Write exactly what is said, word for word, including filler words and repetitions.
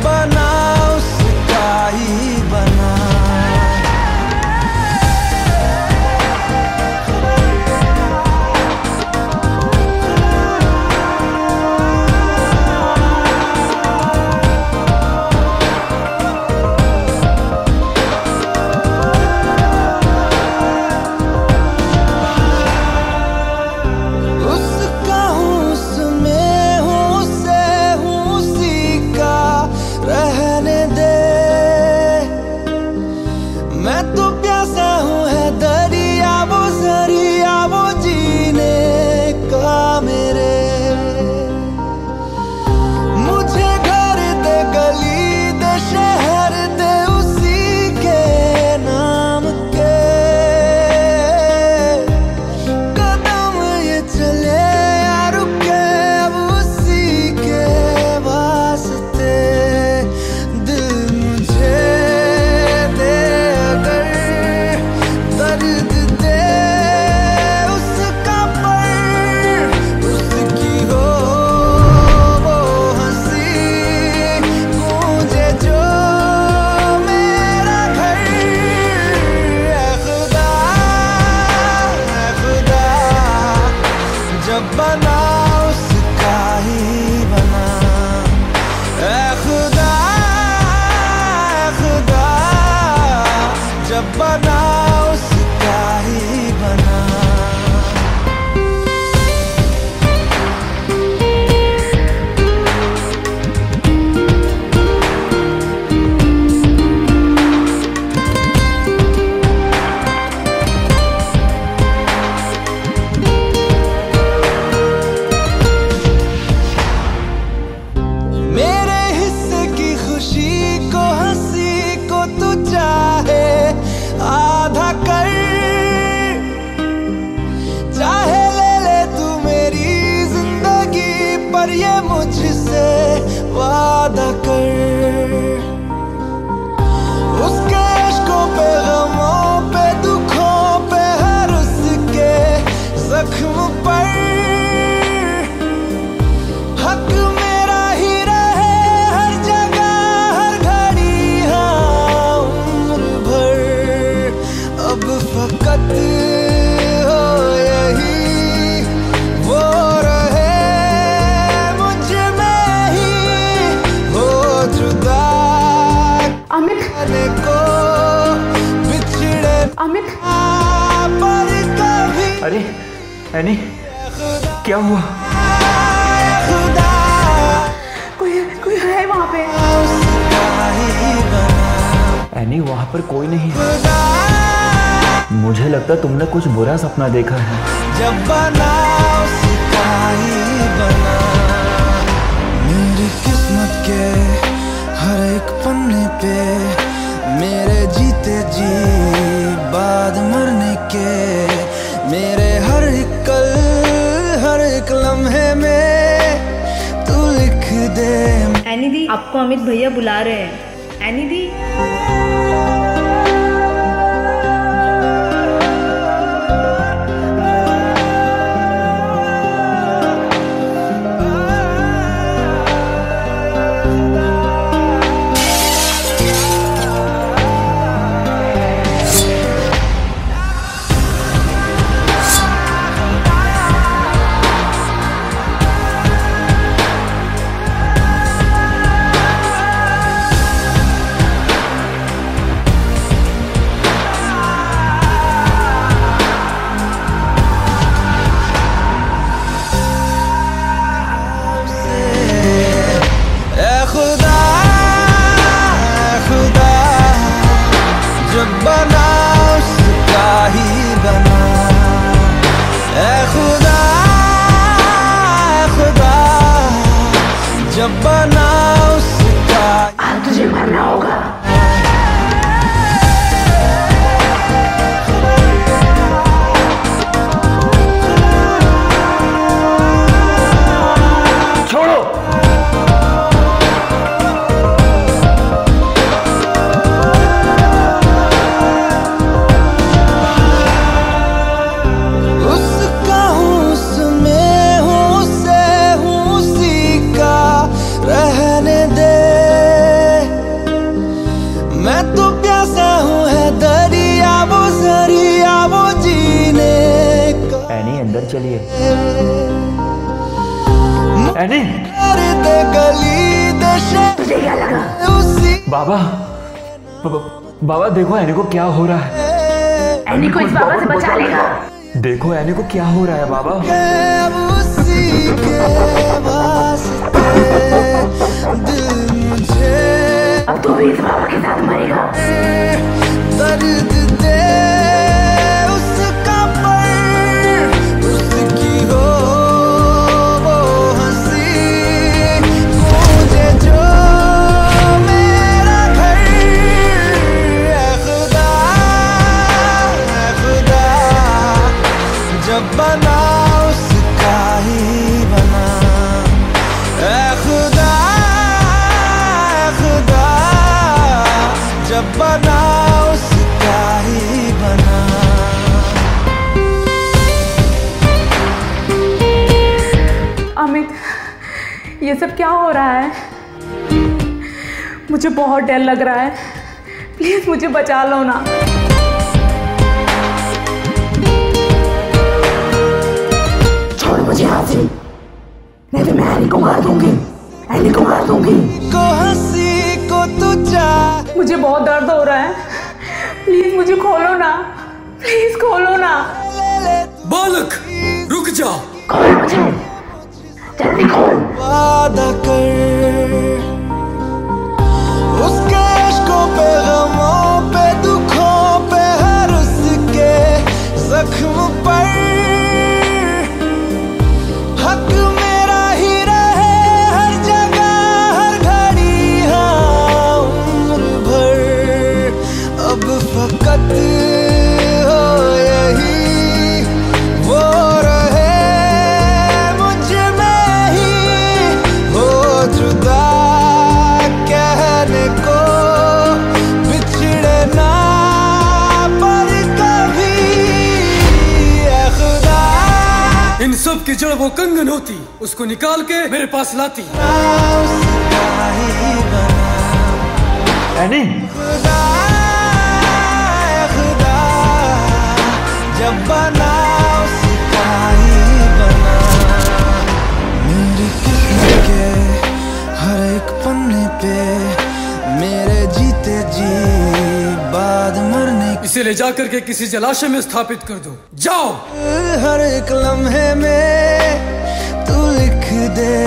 बना उसका ही बना। बना उसका ही बना। ऐ खुदा ऐ खुदा, जब बना उसका ही बना। अमित, अरे एनी, क्या हुआ? कोई कोई है वहाँ पे? एनी, वहाँ पर कोई नहीं है। मुझे लगता तुमने कुछ बुरा सपना देखा है। जब बना उसका ही बना। मेरी किस्मत के हर एक पन्ने पे मेरे जीते जी बाद मरने के मेरे हर एक कल हर एक लम्हे में तू लिख दे। एनी दी, आपको अमित भैया बुला रहे हैं। एनी दी, जब बना उसका ही बना। ऐ खुदा ऐ खुदा, जब बना उसका। अब तुझे मरना होगा। रहने दे। चलिए। अरे तुझे क्या लगा? बाबा बाबा देखो एनी को क्या हो रहा है। एनी को इस बाबा से बचा लेगा। देखो एनी को क्या हो रहा है बाबा। अब तू भी इस बाबा के साथ मरेगा। बना उसका ही बना, ऐ खुदा ऐ खुदा, जब बना उसका ही बना। अमित, ये सब क्या हो रहा है? मुझे बहुत डर लग रहा है, प्लीज मुझे बचा लो ना। मुझे हाथी, नहीं तो मैं एनी को मार दूंगी, एनी को मार दूंगी। मुझे बहुत दर्द हो रहा है, प्लीज मुझे खोलो ना, प्लीज खोलो ना। बालक रुक जाओ, खोल मुझे, जल्दी खोल। वादा कर उसके इश्कों पे, गमों पे, दुखों पे, हर उसके जख्म पर इन सब की जड़ वो कंगन होती, उसको निकाल के मेरे पास लाती। एनी खुदा खुदा, जब बना उसका ही बना। मेरी किस्मत के हर एक पन्ने पे मेरे जीते जी बाद मरने, इसे ले जा करके किसी जलाशय में स्थापित कर दो। जाओ, हर एक लम्हे में तू लिख दे।